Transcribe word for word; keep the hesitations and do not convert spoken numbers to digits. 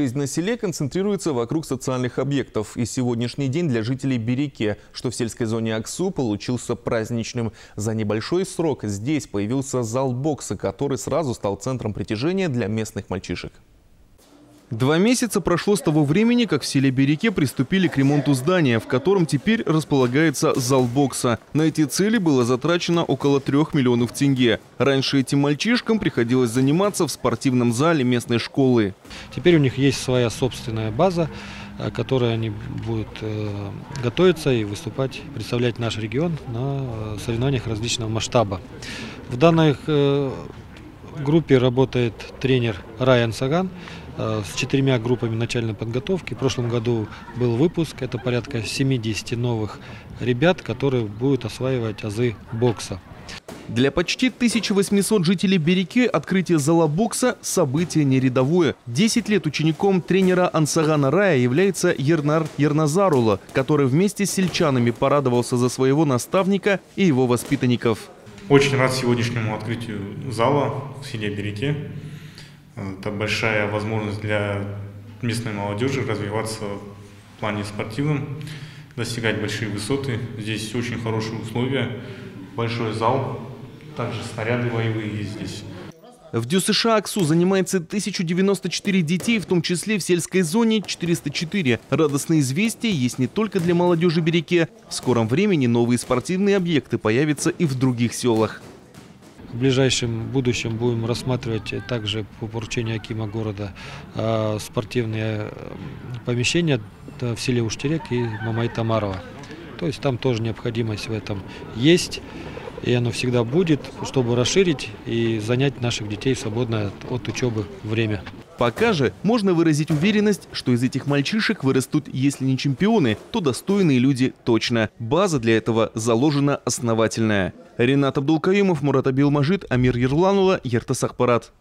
Жизнь на селе концентрируется вокруг социальных объектов. И сегодняшний день для жителей Береке, что в сельской зоне Аксу, получился праздничным. За небольшой срок здесь появился зал бокса, который сразу стал центром притяжения для местных мальчишек. Два месяца прошло с того времени, как в селе Береке приступили к ремонту здания, в котором теперь располагается зал бокса. На эти цели было затрачено около трех миллионов тенге. Раньше этим мальчишкам приходилось заниматься в спортивном зале местной школы. Теперь у них есть своя собственная база, к которой они будут готовиться и выступать, представлять наш регион на соревнованиях различного масштаба. В данных группе работает тренер Рай Ансаған с четырьмя группами начальной подготовки. В прошлом году был выпуск. Это порядка семидесяти новых ребят, которые будут осваивать азы бокса. Для почти тысячи восьмисот жителей Береке открытие зала бокса – событие не рядовое. десять лет учеником тренера Ансагана Рая является Ернар Ерназарула, который вместе с сельчанами порадовался за своего наставника и его воспитанников. Очень рад сегодняшнему открытию зала в селе Береке. Это большая возможность для местной молодежи развиваться в плане спортивном, достигать большие высоты. Здесь очень хорошие условия, большой зал, также снаряды боевые есть здесь. В ДЮСШ Аксу занимается тысяча девяносто четыре детей, в том числе в сельской зоне четыреста четыре. Радостные известия есть не только для молодежи Береке. В скором времени новые спортивные объекты появятся и в других селах. В ближайшем будущем будем рассматривать также по поручению акима города спортивные помещения в селе Уштерек и Мамай-Тамарова. То есть там тоже необходимость в этом есть, и оно всегда будет, чтобы расширить и занять наших детей в свободное от учебы время. Пока же можно выразить уверенность, что из этих мальчишек вырастут, если не чемпионы, то достойные люди точно. База для этого заложена основательная. Ренат Абдулкаюмов, Мурат Абильмажит, Амир Ерланула, Ертасах Парат.